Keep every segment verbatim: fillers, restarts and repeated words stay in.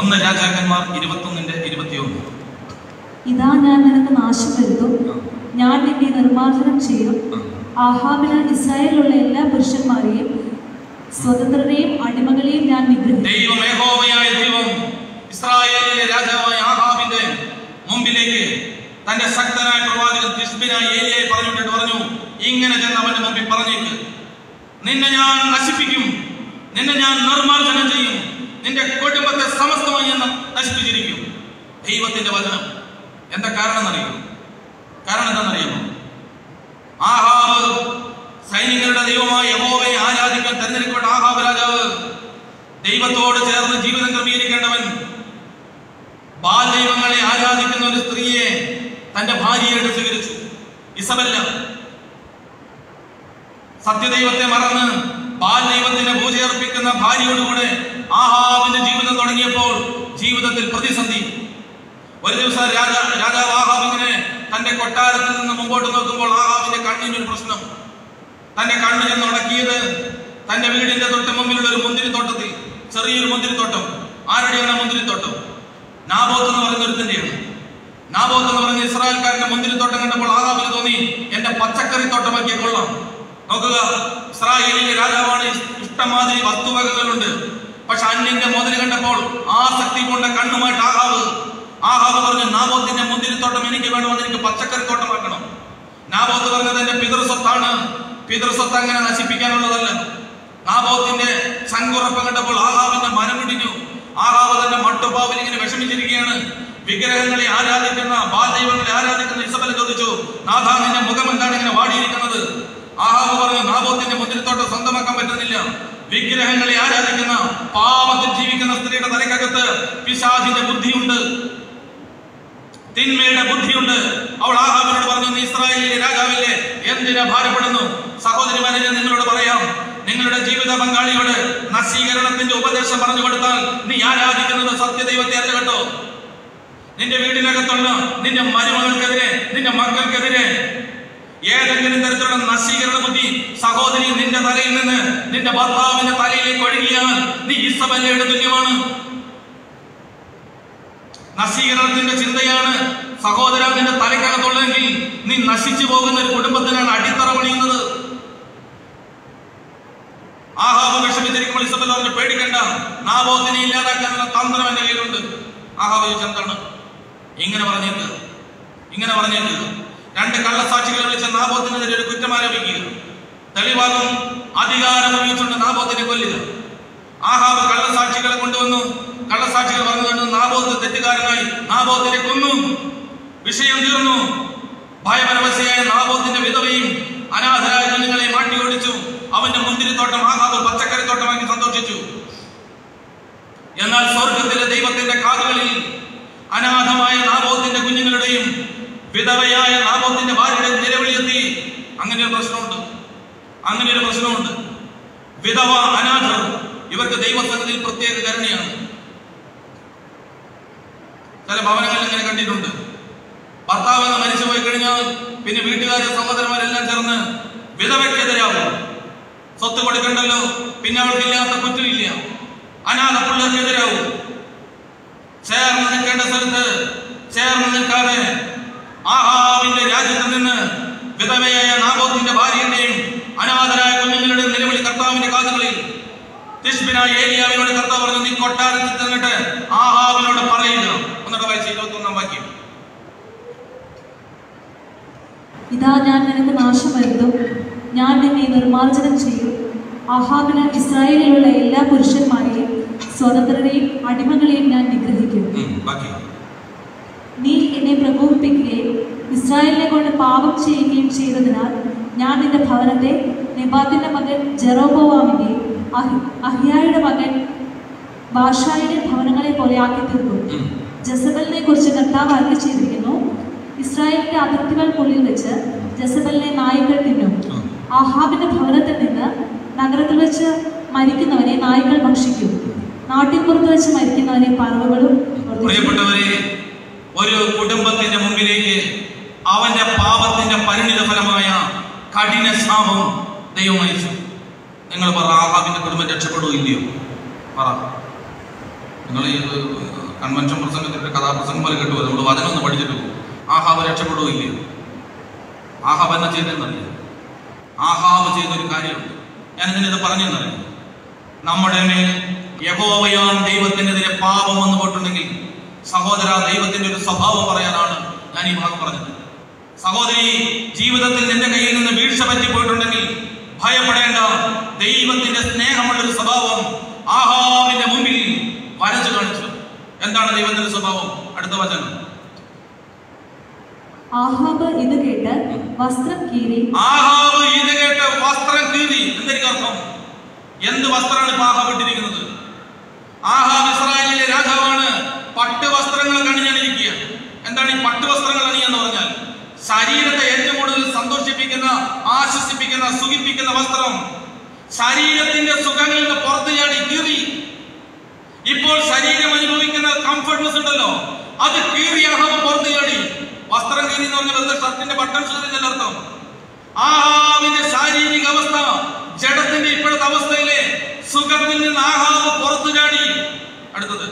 ഒന്ന് രാജാക്കന്മാർ ഇരുപത്തൊന്ന് ഇരുപത്തിയൊന്ന്. ഇതാ ഞാൻ നിനക്ക് നാശം വരുത്തും, ഞാൻ നിന്നെ നിർമ്മാർജ്ജനം ചെയ്യും. ആഹാബിന് ഇസ്രായേലിലുള്ള എല്ലാ പുരുഷന്മാരെയും സ്വതന്ത്രരെയും അടിമകളെയും ഞാൻ നിഗ്രഹിക്കും. ദൈവം യഹോവയായ ദൈവം ഇസ്രായേലിലെ രാജാവായ ആഹാബിന്റെ മുമ്പിലേക്ക് തന്റെ ശക്തനായ പ്രവാചകൻ തിശ്ബിനായ ഏലിയയെ പറഞ്ഞിട്ട് പറഞ്ഞു, ഇങ്ങനെ ചെന്ന് അവന്റെ മുമ്പിൽ പറഞ്ഞേക്ക്, നിന്നെ ഞാൻ നശിപ്പിക്കും, നിന്നെ ഞാൻ നിർമ്മാർജ്ജനം ചെയ്യും, നിന്റെ കുടുംബത്തെ സമസ്തമായി ഞാൻ നശിപ്പിച്ചിരിക്കും. ദൈവത്തിന്റെ വചനം എന്താ കാരണം എന്നറിയുമോ? കാരണം എന്താണെന്നറിയുമോ? ആഹാബ് സൈനികരുടെ ദൈവമായ യഹോവയെ ആരാധിക്കാൻ തെരഞ്ഞെടുക്കപ്പെട്ട ആഹാബ് രാജാവ് ദൈവത്തോട് ചേർന്ന് ജീവിതം ക്രമീകരിക്കേണ്ടവൻ. ബാൽ ദൈവങ്ങളെ ആരാധിക്കുന്ന ഒരു സ്ത്രീയെ തന്റെ ഭാര്യയായിട്ട് സ്വീകരിച്ചു. ഇസബല്ല സത്യദൈവത്തെ മറന്ന് ബാൽ ദൈവത്തിന്റെ പൂജയർപ്പിക്കുന്ന ഭാര്യയോടുകൂടെ ആഹാബിന്റെ ജീവിതം തുടങ്ങിയപ്പോൾ ജീവിതത്തിൽ പ്രതിസന്ധി. ഒരു ദിവസം രാജാ രാജാവ് ആഹാബിനെ തന്റെ കൊട്ടാരത്തിൽ നിന്ന് മുമ്പോട്ട് നോക്കുമ്പോൾ ആഹാബിന്റെ കണ്ണിനൊരു പ്രശ്നം. തന്റെ കണ്ണ് ചെന്ന് ഉടക്കിയത് തന്റെ വീടിന്റെ തൊട്ട് മുമ്പിലുള്ള ഒരു മുന്തിരിത്തോട്ടത്തിൽ, ചെറിയൊരു മുന്തിരിത്തോട്ടം. ആരുടെയാണ് മുന്തിരിത്തോട്ടം? നാബോത്ത് എന്ന് പറയുന്ന ഒരുത്തന്റെയാണ്. നാബോത്ത് എന്ന് പറഞ്ഞ ഇസ്രായേൽക്കാരന്റെ മുന്തിരിത്തോട്ടം കണ്ടപ്പോൾ ആഹാബിന് തോന്നി, എന്റെ പച്ചക്കറി തോട്ടമാക്കിയ കൊള്ളാം. നോക്കുക, ഇസ്രായേലിലെ രാജാവാണ്, ഇഷ്ടമാതിരി വസ്തുവകകളുണ്ട്. പക്ഷെ അന്യന്റെ മുതൽ കണ്ടപ്പോൾ ആസക്തി കൊണ്ട് കണ്ണുമായിട്ട് ആഹാബ് ആഹാബ് പറഞ്ഞു, നാബോത്തിന്റെ മുന്തിരിത്തോട്ടം എനിക്ക് വേണമെന്ന്, എനിക്ക് പച്ചക്കറി തോട്ടമാക്കണം. നാബോത്ത് പറഞ്ഞത് എന്റെ പിതൃസ്വത്താണ്, പിതൃസ്വത്ത് അങ്ങനെ നശിപ്പിക്കാനുള്ളതല്ല. നാബോത്തിന്റെ ശങ്കുറപ്പം കണ്ടപ്പോൾ ആഹാബിന്റെ മനം ഇടിഞ്ഞു. ആഹാബ് തന്റെ മട്ടുപ്പാവിൽ ഇങ്ങനെ വിഷമിച്ചിരിക്കുകയാണ്. വിഗ്രഹങ്ങളെ ആരാധിക്കുന്ന, ബാൽദൈവങ്ങളെ ആരാധിക്കുന്ന ഇസബൽ ചോദിച്ചു, നാഥാ നിന്റെ മുഖം എന്താണ് ഇങ്ങനെ വാടിയിരിക്കുന്നത്? ആഹാബ് പറഞ്ഞു, നാബോത്തിന്റെ മുന്തിരിത്തോട്ടം സ്വന്തമാക്കാൻ പറ്റുന്നില്ല, വിഗ്രഹങ്ങളെ ആരാധിക്കുന്ന പാപത്തിൽ ജീവിക്കുന്ന സ്ത്രീയുടെ തലയ്ക്കകത്ത് പിശാചിന്റെ ബുദ്ധിയുണ്ട്, തിന്മയുടെ ബുദ്ധിയുണ്ട്. അവൾ ആഹാബിനോട് പറഞ്ഞു, നീ ഇസ്രായേലിലെ രാജാവില്ലേ, എന്തിനാ ഭാരപ്പെടുന്നു? സഹോദരിമാരെ, നിങ്ങളോട് പറയാം, നിങ്ങളുടെ ജീവിത പങ്കാളിയോട് നശീകരണത്തിന്റെ ഉപദേശം പറഞ്ഞു കൊടുത്താൽ നീ ആരാധിക്കുന്നത് സത്യദൈവത്തെ അല്ല കേട്ടോ. നിന്റെ വീടിനകത്തുള്ള നിന്റെ മരുമകൾക്കെതിരെ, നിന്റെ മക്കൾക്കെതിരെ ഏതെങ്കിലും തരത്തിലുള്ള നശീകരണ ബുദ്ധി സഹോദരി നിന്റെ തലയിൽ നിന്ന് നിന്റെ ഭർത്താവിന്റെ തലയിലേക്ക് ഒഴുകിയാൽ നീ ഇസബല്ലയുടെ തുല്യമാണ്. നശീകരണത്തിന്റെ ചിന്തയാണ് സഹോദര നിന്റെ തലയ്ക്കകത്തുള്ളതെങ്കിൽ നീ നശിച്ചു പോകുന്ന ഒരു കുടുംബത്തിനാണ് അടിത്തറ പണിയുന്നത്. ആഹാബ് വിഷമിച്ചിരിക്കുമ്പോൾ ഇസബൽ പറഞ്ഞു, പേടിക്കണ്ട, നാബോത്തിനെ ഇല്ലാതാക്കാനുള്ള തന്ത്രം എന്റെ കയ്യിലുണ്ട്. ആഹാബ് ചോദിച്ചു, എന്താണ്? ഇങ്ങനെ പറഞ്ഞേക്ക്, ഇങ്ങനെ പറഞ്ഞേക്ക്, രണ്ട് കള്ളസാക്ഷികളെ വിളിച്ച നാബോത്തിനെതിരെ ഒരു കുറ്റം ആരോപിക്കുക, തെളിവാകും, അധികാരം ഉപയോഗിച്ചുകൊണ്ട് നാബോത്തിനെ കൊല്ലുക. ആഹാബ് കള്ളസാക്ഷികളെ കൊണ്ടുവന്നു. കള്ളസാക്ഷികൾ പറഞ്ഞു, നാബോത്ത് തെറ്റുകാരനായി, നാബോത്തിനെ കൊന്നു, വിഷയം തീർന്നു. ഭയപരവശയായ നാബോത്തിന്റെ വിധവയും അനാഥരായ കുഞ്ഞുങ്ങളെ മാറ്റി ഓടിച്ചു. അവന്റെ മുന്തിരിത്തോട്ടം ആഹാബ് പച്ചക്കറി തോട്ടമാക്കി സന്തോഷിച്ചു. എന്നാൽ സ്വർഗത്തിലെ ദൈവത്തിന്റെ കാതുകളിൽ അനാഥമായ നാബോത്തിന്റെ കുഞ്ഞുങ്ങളുടെയും വിധവയായ നാബോത്തിന്റെ ഭാര്യയുടെയും നിലവിളിയെത്തി. അങ്ങനെ ഒരു പ്രശ്നമുണ്ട്, അങ്ങനെ ഒരു പ്രശ്നമുണ്ട്. വിധവ, അനാഥർ, ഇവർക്ക് ദൈവസന്നിധിയിൽ പ്രത്യേക കരുണയാണ്. ചില ഭവനങ്ങളിൽ ഇങ്ങനെ കണ്ടിട്ടുണ്ട്, ഭർത്താവ് മരിച്ചു പോയി കഴിഞ്ഞാൽ പിന്നെ വീട്ടുകാരെ സഹോദരന്മാരെല്ലാം ചേർന്ന് വിധവയ്ക്കെതിരാവും. സ്വത്ത് കൊടുക്കണ്ടല്ലോ, പിന്നെ അവർക്കില്ലാത്ത കുറ്റമില്ല, അനാഥ പിള്ളേർക്കെതിരാവും. ചേർന്ന് നിൽക്കേണ്ട സ്ഥലത്ത് ചേർന്ന് നിൽക്കാതെ ആഹാബിന്റെ രാജ്യത്ത് നിന്ന് വിധവയായ നാബോത്തിന്റെ ഭാര്യയുടെയും അനാഥരായ കുഞ്ഞുങ്ങളുടെയും നിലവിളി കർത്താവിന്റെ കാതുകളിൽ. തിശ്ബിനായ ഏലിയാവിനോട് കർത്താവ് പറഞ്ഞു, നീ കൊട്ടാരത്തിൽ നിന്നിട്ട് ആഹാബിനോട് പറയില്ല. ഒന്നോട് വായിച്ച ഇരുപത്തൊന്നാം വാക്യം. ഇതാ ഞാൻ നിനക്ക് നാശം വരുത്തും, ഞാൻ നിന്നെ നിർമ്മാർജ്ജനം ചെയ്യും. ആഹാബിന് ഇസ്രായേലിലുള്ള എല്ലാ പുരുഷന്മാരെയും സ്വതന്ത്രരെയും അടിമകളെയും ഞാൻ നിഗ്രഹിക്കും. നീ എന്നെ പ്രകോപിപ്പിക്കുകയും ഇസ്രായേലിനെ കൊണ്ട് പാപം ചെയ്യുകയും ചെയ്തതിനാൽ ഞാൻ നിന്റെ ഭവനത്തെ നെബാത്തിന്റെ മകൻ ജെറോബോവാമിന്റെയും അഹിയായുടെ മകൻ ബാഷായുടെ ഭവനങ്ങളെ പോലെ ആക്കി തീർക്കും. ജെസബലിനെ കുറിച്ച് കർത്താവ് അരുളി ചെയ്തിരിക്കുന്നു, ഇസ്രായേലിന്റെ അതിർത്തികൾക്കുള്ളിൽ വെച്ച് ജെസബലിനെ നായ്ക്കൾ തിന്നും, ആഹാബിന്റെ ഭവനത്തിൽ നിന്ന് നഗരത്തിൽ വെച്ച് മരിക്കുന്നവനെ നായ്ക്കൾ ഭക്ഷിക്കും, നാട്ടിൽ പുറത്ത് വെച്ച് മരിക്കുന്നവനെ പറവകളും. പ്രിയപ്പെട്ടവരെ, ഒരു കുടുംബത്തിന്റെ മുമ്പിലേക്ക് അവന്റെ പാപത്തിന്റെ പരിണിത ഫലമായ കഠിന ശാപം ദൈവം അയച്ചു. നിങ്ങൾ പറ, ആഹാബിന്റെ കുടുംബം രക്ഷപ്പെടുകയില്ലയോ? പറ, निई कൺവെൻഷൻ പ്രസംഗത്തിന്റെ കഥാപ്രസംഗം പോലെ കേട്ടു നമ്മൾ വചനമൊന്നും പഠിച്ചിട്ട് പോകും. ആഹാബ് രക്ഷപ്പെടുകയില്ല. ആഹാബ് എന്നാ ചെയ്തെന്നറിയാം. ആഹാബ് ചെയ്തൊരു കാര്യമുണ്ട്, ഞാനിതിനിത് പറഞ്ഞെന്നറിയാം. നമ്മുടെ മേൽ യഹോവയാൻ ദൈവത്തിനെതിരെ പാപം വന്നു പോയിട്ടുണ്ടെങ്കിൽ സഹോദര, ദൈവത്തിന്റെ ഒരു സ്വഭാവം പറയാനാണ് ഞാൻ ഈ ഭാഗം പറഞ്ഞത്. സഹോദരി, ജീവിതത്തിൽ നിന്റെ കയ്യിൽ നിന്ന് വീഴ്ച പറ്റിപ്പോയിട്ടുണ്ടെങ്കിൽ ഭയപ്പെടേണ്ട. ദൈവത്തിന്റെ സ്നേഹമുള്ളൊരു സ്വഭാവം ആഹാബിന്റെ മുമ്പിൽ വരച്ചു കാണിച്ചു. എന്താണ് ദൈവത്തിന്റെ സ്വഭാവം? അടുത്ത വചനം. ആഹാബ് ഇത് കേട്ട് വസ്ത്രം കീറി. ആഹാബ് ഇത് കേട്ട് വസ്ത്രം കീറി. എന്തെങ്കിലും അർത്ഥം? എന്ത് വസ്ത്രമാണ് ഇപ്പൊ ആഹാബ് ഇട്ടിരിക്കുന്നത്? ആഹാബ് ഇസ്രായേലിലെ രാജാവാണ്. പട്ട് വസ്ത്രങ്ങൾ അണിഞ്ഞാണിരിക്കുക. എന്താണ് ഈ പട്ട് വസ്ത്രങ്ങൾ അണിയെന്ന് പറഞ്ഞാൽ? ശരീരത്തെ ഏറ്റവും കൂടുതൽ സന്തോഷിപ്പിക്കുന്ന, ആശ്വസിപ്പിക്കുന്ന, സുഖിപ്പിക്കുന്ന വസ്ത്രം. ശരീരത്തിന്റെ സുഖങ്ങളിൽ നിന്ന് പുറത്ത് ചാടി കീറി. ഇപ്പോൾ ശരീരം അനുഭവിക്കുന്ന കംഫർട്ട്നെസ് ഉണ്ടല്ലോ, അത് കീറി ആഹാബ് പുറത്ത് ചാടി. വസ്ത്രം കീറി എന്ന് പറഞ്ഞാൽ വെറുതെ ഷർട്ടിന്റെ ബട്ടൺ സൂചിപ്പിക്കുന്ന അർത്ഥം. ആഹാബിന്റെ ശാരീരിക അവസ്ഥ, ജഡത്തിന്റെ ഇപ്പോഴത്തെ അവസ്ഥയിലെ സുഖത്തിൽ നിന്ന് ആഹാബ് പുറത്തു ചാടി. അടുത്തത്,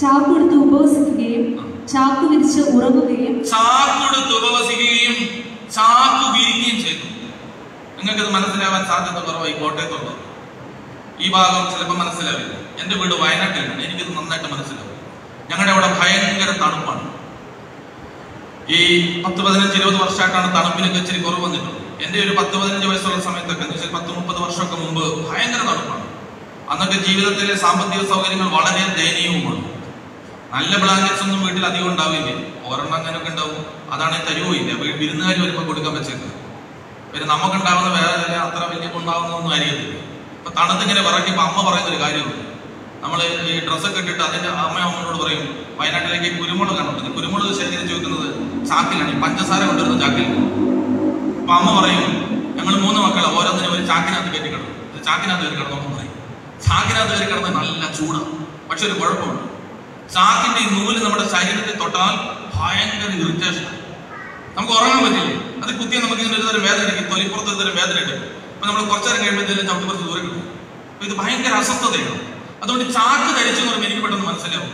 ചാക്കുടുത്ത് ഉപവസിക്കുകയും ചാക്കു വിരിച്ച് ഉറങ്ങുകയും. ചാക്കുടുത്ത് ഉപവസിക്കുകയും ചാക്കു വിരിക്കുകയും ചെയ്തു. നിങ്ങൾക്കത് മനസ്സിലാവാൻ സാധ്യത കുറവായി. കോട്ടയത്തുള്ള ഈ ഭാഗം ചിലപ്പോൾ മനസ്സിലാവില്ല. എൻ്റെ വീട് വയനാട്ടിലാണ്, എനിക്കത് നന്നായിട്ട് മനസ്സിലാവും. ഞങ്ങളുടെ അവിടെ ഭയങ്കര തണുപ്പാണ്. ഈ പത്ത് പതിനഞ്ച് ഇരുപത് വർഷമായിട്ടാണ് തണുപ്പിനൊക്കെ ഇച്ചിരി കുറവ് വന്നിട്ടുള്ളത്. എൻ്റെ ഒരു പത്ത് പതിനഞ്ച് വയസ്സുള്ള സമയത്തൊക്കെ എന്ന് വെച്ചാൽ പത്ത് മുപ്പത് വർഷമൊക്കെ മുമ്പ് ഭയങ്കര തണുപ്പാണ്. അന്നൊക്കെ ജീവിതത്തിലെ സാമ്പത്തിക സൗകര്യങ്ങൾ വളരെ ദയനീയവുമാണ്. നല്ല ബ്ലാങ്കറ്റ്സ് ഒന്നും വീട്ടിൽ അധികം ഉണ്ടാവില്ലേ, ഒരെണ്ണം അങ്ങനെയൊക്കെ ഉണ്ടാവും. അതാണ് തരുവില്ല, വിരുന്നുകാർ വരുമ്പോൾ കൊടുക്കാൻ പറ്റുന്നത്. പിന്നെ നമുക്കുണ്ടാവുന്ന വേറെ അത്ര വലിയ ഉണ്ടാവുന്നൊന്നും അറിയത്തില്ല. ഇപ്പൊ തണുത്തിങ്ങനെ പറയുമ്പോൾ അമ്മ പറയുന്നൊരു കാര്യമുണ്ട്. നമ്മൾ ഈ ഡ്രസ്സൊക്കെ ഇട്ടിട്ട് അതിന്റെ അമ്മ അമ്മയോട് പറയും, വയനാട്ടിലേക്ക് കുരുമുളക് കണ്ടിട്ട് കുരുമുളക് ശേഖരിച്ച് വെക്കുന്നത് ചാക്കിലാണ്, ഈ പഞ്ചസാര കൊണ്ടുവരുന്ന ചാക്കിൽ. അപ്പൊ അമ്മ പറയും, ഞങ്ങൾ മൂന്ന് മക്കളെ ഓരോന്നിനും ഒരു ചാക്കിനകത്ത് കയറ്റി കിടന്നു, ചാക്കിനകത്ത് കയറി കിടന്നു പറയും. ചാക്കിനകത്ത് കയറി കിടന്ന് നല്ല ചൂടാണ്. പക്ഷെ ഒരു കുഴപ്പമുണ്ട്, ചാക്കിന്റെ ഈ നൂല് നമ്മുടെ ശരീരത്തെ തൊട്ടാൽ ഭയങ്കര ഇറിറ്റേഷൻ. നമുക്ക് ഉറങ്ങാൻ പറ്റില്ലേ, അത് കുത്തിയാൽ നമുക്ക് ഇങ്ങനെ ഒരുതരം വേദന എടുക്കും, തൊലിപ്പുറത്ത് ഒരുതരം വേദന എടുക്കും. അപ്പൊ നമ്മൾ കുറച്ചേരം കഴിയുമ്പോഴത്തേക്കും ചവിട്ടി കുറച്ച് ദൂരം കിട്ടും. അപ്പൊ ഇത് ഭയങ്കര അസ്വസ്ഥതയാണ്. അതുകൊണ്ട് ചാക്ക് ധരിച്ചെന്ന് പറയുമ്പോൾ എനിക്ക് പെട്ടെന്ന് മനസ്സിലാവും,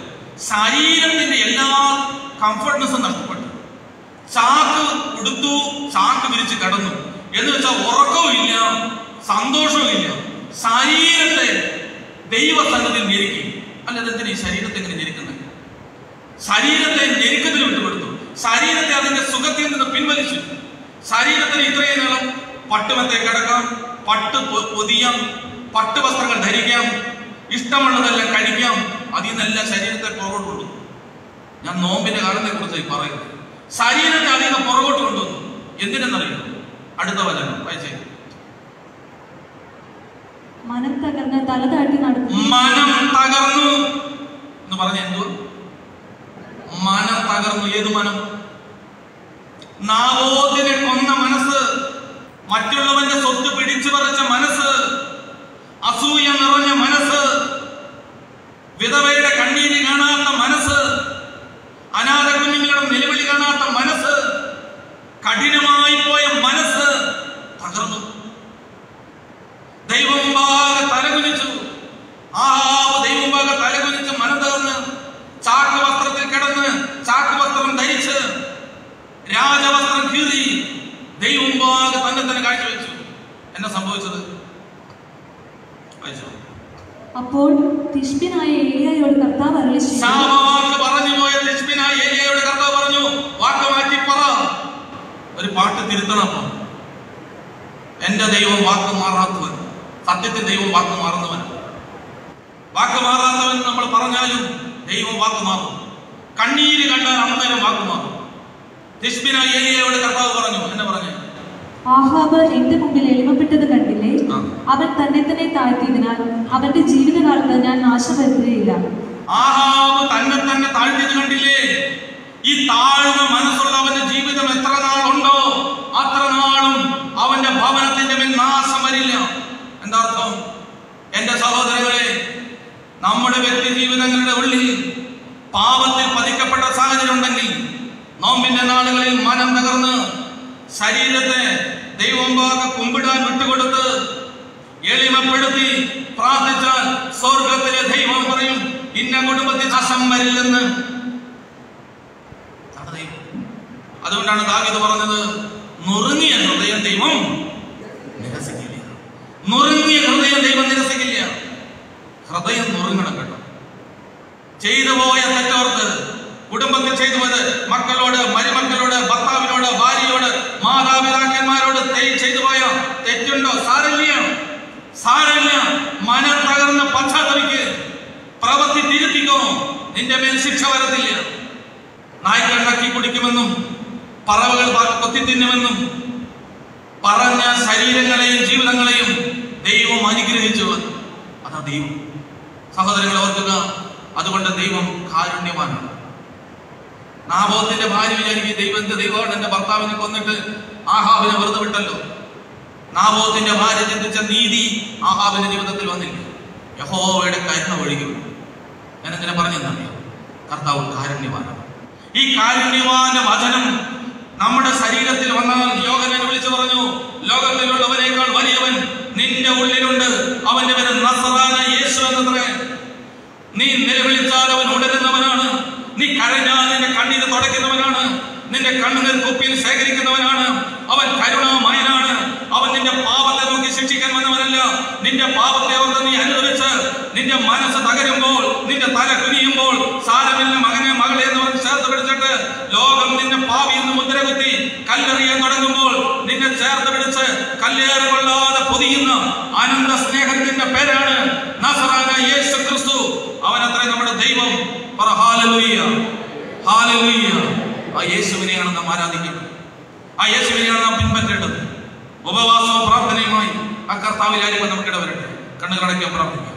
ശരീരത്തിന്റെ എല്ലാ കംഫർട്ട്നെസ്സും നഷ്ടപ്പെട്ടു. ചാക്ക് ഉടുത്തു, ചാക്ക് വിരിച്ച് കിടന്നു എന്ന് വെച്ചാൽ ഉറക്കവും ഇല്ല, സന്തോഷവും ഇല്ല. ശരീരത്തെ ദൈവസംഗതിയിൽ ഞെരുക്കി. അല്ലെന്തിന് ഈ ശരീരത്തെ ഇങ്ങനെ ഞെരുക്കുന്നത്? ശരീരത്തെ ഞെരുക്കത്തിൽ വിട്ടുപെടുത്തു. ശരീരത്തെ അതിന്റെ സുഖത്തിൽ നിന്ന് പിൻവലിച്ചു. ശരീരത്തിന് ഇത്രയും നേരം പട്ടുമത്തെ കിടക്കാം, പട്ട് പൊതിയാം, പട്ട് വസ്ത്രങ്ങൾ ധരിക്കാം, ഇഷ്ടമുള്ളതെല്ലാം കഴിക്കാം. അതിൽ നിന്നെല്ലാം ശരീരത്തെ പുറകോട്ട് കൊണ്ടുവന്നു. ഞാൻ നോമ്പിന്റെ കാലത്തെ കുറിച്ചായി പറയുന്നു. ശരീരത്തെ അതിനെ പുറകോട്ട് കൊണ്ടുവന്നു. എന്തിനെന്നറിയാം? അടുത്ത വചനം വായിച്ചേ. മനം തകർന്ന് തല താഴ്ത്തി നടന്നു. മനം തകർന്നു എന്ന് പറഞ്ഞ എന്തോ മനം തകർന്നു. ഏത് മനം? നാബോത്തിനെ കൊന്ന മനസ്സ്, മറ്റുള്ളവന്റെ സ്വത്ത് പിടിച്ചു പറിച്ച മനസ്സ്, അസൂയ നിറഞ്ഞ മനസ്സ്, വിധവയുടെ കണ്ണീര് കാണാത്ത മനസ്സ്, അനാഥ കുഞ്ഞുങ്ങളുടെ നിലവിളി കാണാത്ത മനസ്സ്, കഠിനമായി പോയ മനസ്സ് തകർന്നു. ദൈവം തലകുലിച്ചു. ആ ദൈവം തലകുലിച്ച് മനം തകർന്ന് ചാക്ക് വസ്ത്രത്തിൽ കിടന്ന് ചാക്ക് വസ്ത്രം ധരിച്ച് രാജവസ്ത്രം കീറി ദൈവം തന്നെ തന്നെ കാഴ്ചവെച്ചു. എന്നാ സംഭവിച്ചത്? അപ്പോൾ തിശ്ബിനായ ഏലിയായോട് കർത്താവ് പറഞ്ഞു, വാക്ക് മാറ്റി പറ. ഒരു പാട്ട് തിരുത്തണം. എന്റെ ദൈവം വാക്ക് മാറാത്തവൻ, സത്യത്തിൽ ദൈവം വാക്ക് മാറുന്നവൻ. വാക്ക് മാറാത്തവൻ നമ്മൾ പറഞ്ഞാലും ദൈവം വാക്ക് മാറും. കണ്ണീര് കണ്ടാൽ അന്നേരം വാക്ക് മാറും. തിശ്ബിനായ ഏലിയായോട് കർത്താവ് പറഞ്ഞു. എന്നെ പറഞ്ഞു, ആഹാബ് എന്റെ മുമ്പിൽ എളിമപ്പെട്ടത് കണ്ടില്ലേ? അവൻ തന്നെ തന്നെ താഴ്ത്തിയതിനാൽ അവന്റെ ജീവിതകാലത്ത് ഞാൻ നാശം വരുത്തുകയില്ല. ആഹാബ് തന്നെ തന്നെ താഴ്ത്തിയത് കണ്ടില്ലേ? ഈ താഴ്ന്ന മനസ്സുള്ള അവന്റെ ജീവിതം എത്ര നാളുണ്ടോ അത്ര നാളും അവന്റെ ഭവനത്തിന്റെ മേൽ നാശം വരില്ല. എന്താ അർത്ഥം? എന്റെ സഹോദരങ്ങളെ, നമ്മുടെ വ്യക്തി ജീവിതങ്ങളുടെ ഉള്ളിൽ പാപത്തിൽ പതിക്കപ്പെട്ട സാഹചര്യം ഉണ്ടെങ്കിൽ നോമ്പിന്റെ നാളുകളിൽ മനം തകർന്ന് ശരീരത്തെ ദൈവമ്പാകെ കുമ്പിടാൻ വിട്ടുകൊടുത്ത് എളിമപ്പെടുത്തി പ്രാർത്ഥിച്ചാൽ സ്വർഗത്തിലെ ദൈവം പറയും, उपवासों प्रार्थन कर्तव्य नमक प्रार्थी